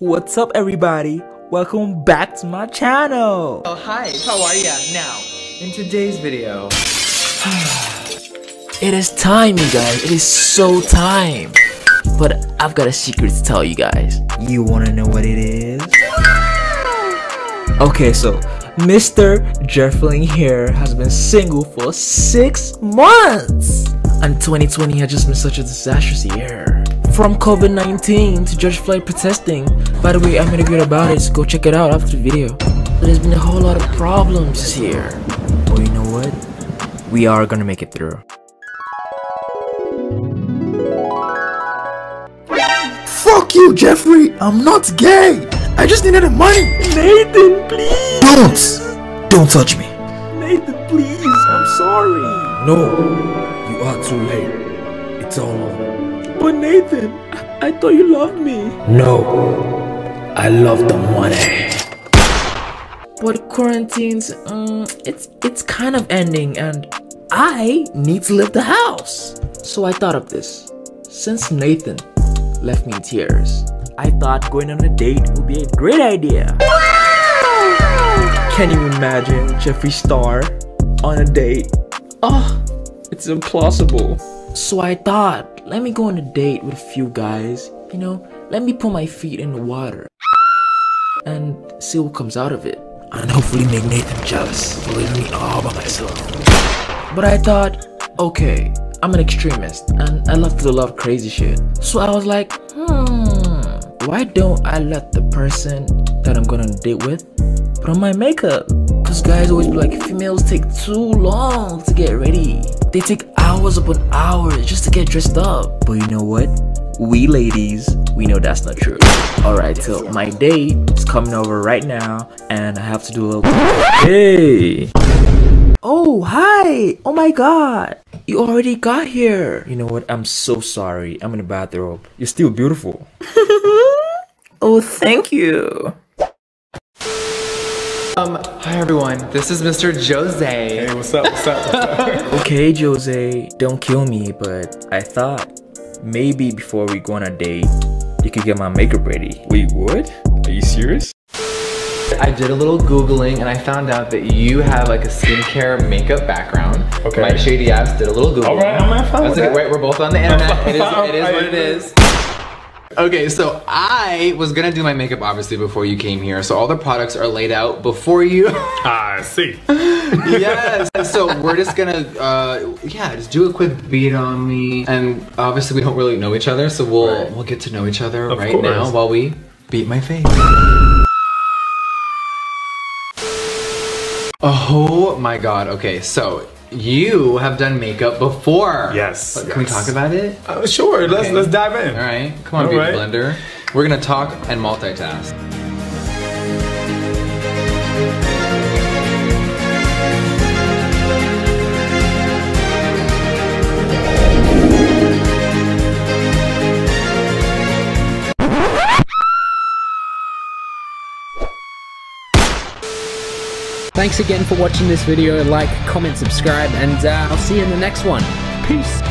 What's up, everybody? Welcome back to my channel. Oh, hi, how are ya? Now, in today's video, it is time, you guys. It is so time. But I've got a secret to tell you guys. You wanna know what it is? Okay, so Mr. Jeffree here has been single for 6 months. And 2020 has just been such a disastrous year. From COVID-19 to George Floyd protesting. By the way, I made a video about it, so go check it out after the video. But there's been a whole lot of problems this year. But you know what? We are gonna make it through. Fuck you, Jeffree! I'm not gay! I just needed the money! Nathan, please! Don't touch me! Nathan, please! I'm sorry! No! You are too late. It's all over. But Nathan, I thought you loved me. No. I love the money. But quarantine's, it's kind of ending, and I need to leave the house. So I thought of this. Since Nathan left me in tears, I thought going on a date would be a great idea. Wow! Can you imagine Jeffree Star on a date? Oh, it's impossible. So I thought, let me go on a date with a few guys. You know, let me put my feet in the water and see what comes out of it. And hopefully make Nathan jealous for leaving me all by myself. But I thought, okay, I'm an extremist and I love to do a lot of crazy shit. So I was like, why don't I let the person that I'm gonna date with put on my makeup? Cause guys always be like, females take too long to get ready. They take hours upon hours just to get dressed up. But you know what? We ladies, we know that's not true. Alright, so my date is coming over right now and I have to do a little— Hey! Oh, hi! Oh my god! You already got here! You know what? I'm so sorry. I'm in the bathrobe. You're still beautiful. Oh, thank you. Hi everyone. This is Mr. Jose. Hey, what's up? What's up? What's up? Okay, Jose, don't kill me, but I thought maybe before we go on a date, you could get my makeup ready. Wait, what? Are you serious? I did a little Googling and I found out that you have like a skincare makeup background. Okay. My shady ass did a little Googling. Alright, I'm gonna find it. Wait, we're both on the internet. It is what it is. Okay, so I was gonna do my makeup obviously before you came here, so all the products are laid out before you. I see. Yes, so we're just gonna, yeah, just do a quick beat on me. And obviously we don't really know each other, so we'll get to know each other right now while we beat my face. Oh my god, okay, so you have done makeup before. Yes. Can we talk about it? Sure. Okay. Let's dive in. All right. Come on, beauty blender. We're gonna talk and multitask. Thanks again for watching this video. Like, comment, subscribe, and I'll see you in the next one. Peace.